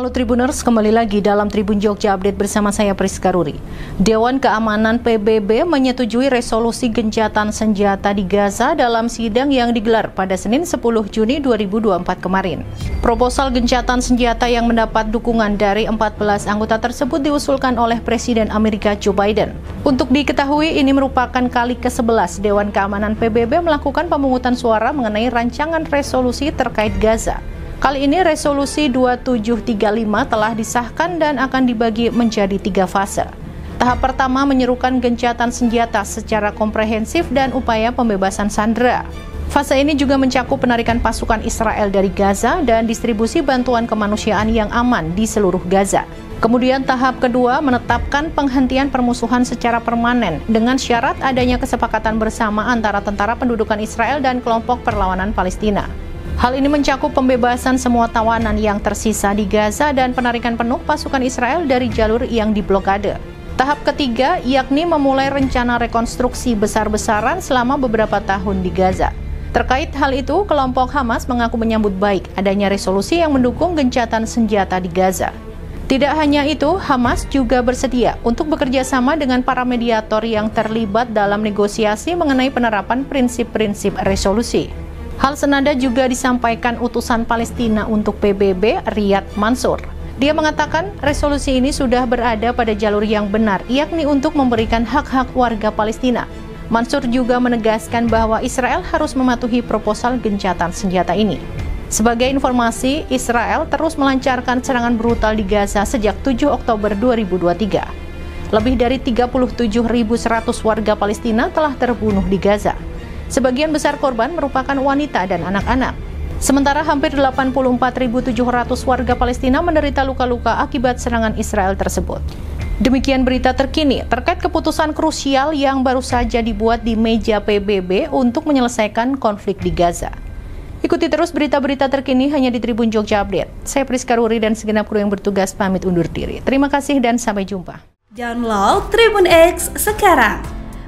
halo Tribuners, kembali lagi dalam Tribun Jogja Update bersama saya Prisca Ruri. Dewan Keamanan PBB menyetujui resolusi gencatan senjata di Gaza dalam sidang yang digelar pada Senin 10 Juni 2024 kemarin. Proposal gencatan senjata yang mendapat dukungan dari 14 anggota tersebut diusulkan oleh Presiden Amerika Joe Biden. Untuk diketahui, ini merupakan kali ke-11 Dewan Keamanan PBB melakukan pemungutan suara mengenai rancangan resolusi terkait Gaza. Kali ini resolusi 2735 telah disahkan dan akan dibagi menjadi 3 fase. Tahap pertama menyerukan gencatan senjata secara komprehensif dan upaya pembebasan sandera. Fase ini juga mencakup penarikan pasukan Israel dari Gaza dan distribusi bantuan kemanusiaan yang aman di seluruh Gaza. Kemudian tahap kedua menetapkan penghentian permusuhan secara permanen dengan syarat adanya kesepakatan bersama antara tentara pendudukan Israel dan kelompok perlawanan Palestina. Hal ini mencakup pembebasan semua tawanan yang tersisa di Gaza dan penarikan penuh pasukan Israel dari jalur yang diblokade. Tahap ketiga, yakni memulai rencana rekonstruksi besar-besaran selama beberapa tahun di Gaza. Terkait hal itu, kelompok Hamas mengaku menyambut baik adanya resolusi yang mendukung gencatan senjata di Gaza. Tidak hanya itu, Hamas juga bersedia untuk bekerja sama dengan para mediator yang terlibat dalam negosiasi mengenai penerapan prinsip-prinsip resolusi. Hal senada juga disampaikan utusan Palestina untuk PBB, Riyad Mansur. Dia mengatakan resolusi ini sudah berada pada jalur yang benar, yakni untuk memberikan hak-hak warga Palestina. Mansur juga menegaskan bahwa Israel harus mematuhi proposal gencatan senjata ini. Sebagai informasi, Israel terus melancarkan serangan brutal di Gaza sejak 7 Oktober 2023. Lebih dari 37.100 warga Palestina telah terbunuh di Gaza. Sebagian besar korban merupakan wanita dan anak-anak. Sementara hampir 84.700 warga Palestina menderita luka-luka akibat serangan Israel tersebut. Demikian berita terkini terkait keputusan krusial yang baru saja dibuat di meja PBB untuk menyelesaikan konflik di Gaza. Ikuti terus berita-berita terkini hanya di Tribun Jogja Update. Saya Prisca Ruri dan segenap kru yang bertugas pamit undur diri. Terima kasih dan sampai jumpa. Download Tribun X sekarang.